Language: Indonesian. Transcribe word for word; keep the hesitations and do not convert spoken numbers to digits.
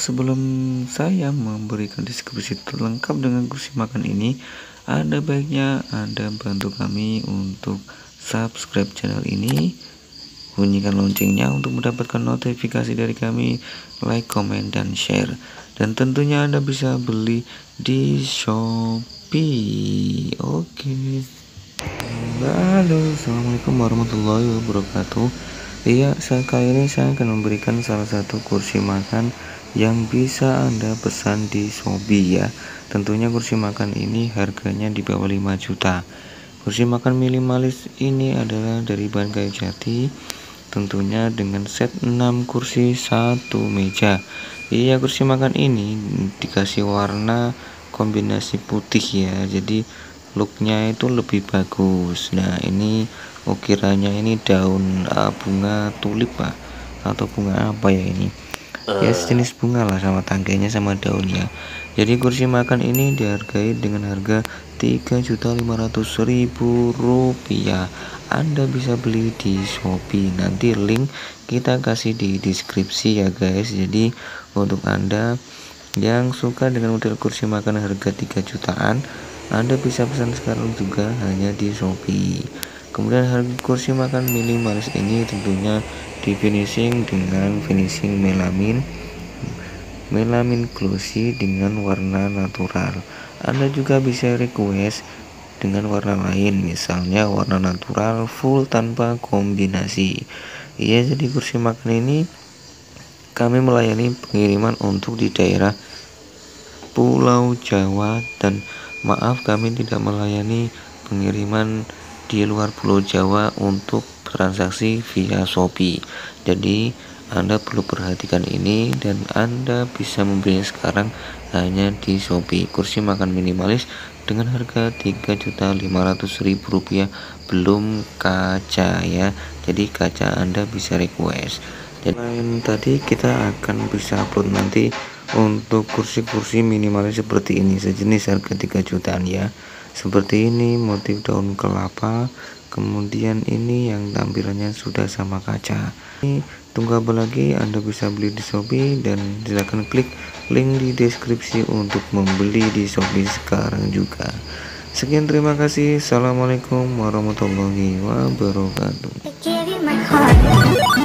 sebelum saya memberikan deskripsi terlengkap dengan kursi makan ini, ada baiknya Anda bantu kami untuk subscribe channel ini, bunyikan loncengnya untuk mendapatkan notifikasi dari kami, like, komen, dan share. Dan tentunya Anda bisa beli di Shopee. Oke. Halo, assalamualaikum warahmatullahi wabarakatuh. Iya, kali ini saya akan memberikan salah satu kursi makan yang bisa Anda pesan di Shopee ya. Tentunya kursi makan ini harganya di bawah lima juta. Kursi makan minimalis ini adalah dari bahan kayu jati, tentunya dengan set enam kursi satu meja. Iya, kursi makan ini dikasih warna kombinasi putih ya, jadi looknya itu lebih bagus. Nah, ini ukirannya ini daun uh, bunga tulip lah, atau bunga apa ya ini, ya sejenis bunga lah, sama tangkainya sama daunnya. Jadi kursi makan ini dihargai dengan harga tiga juta lima ratus ribu rupiah. Anda bisa beli di Shopee, nanti link kita kasih di deskripsi ya guys. Jadi untuk Anda yang suka dengan model kursi makan harga tiga jutaan, Anda bisa pesan sekarang juga hanya di Shopee. Kemudian harga kursi makan minimalis ini tentunya di finishing dengan finishing melamin melamin glossy dengan warna natural. Anda juga bisa request dengan warna lain, misalnya warna natural full tanpa kombinasi. Iya, jadi kursi makan ini kami melayani pengiriman untuk di daerah Pulau Jawa, dan maaf kami tidak melayani pengiriman di luar Pulau Jawa untuk transaksi via Shopee. Jadi Anda perlu perhatikan ini, dan Anda bisa membelinya sekarang hanya di Shopee. Kursi makan minimalis dengan harga tiga juta lima ratus ribu rupiah, belum kaca ya. Jadi kaca Anda bisa request. Dan lain tadi kita akan bisa upload nanti untuk kursi-kursi minimalis seperti ini, sejenis harga tiga jutaan ya. Seperti ini, motif daun kelapa, kemudian ini yang tampilannya sudah sama kaca. Ini tunggu apa lagi, Anda bisa beli di Shopee, dan silahkan klik link di deskripsi untuk membeli di Shopee sekarang juga. Sekian, terima kasih. Assalamualaikum warahmatullahi wabarakatuh.